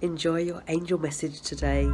Enjoy your angel message today.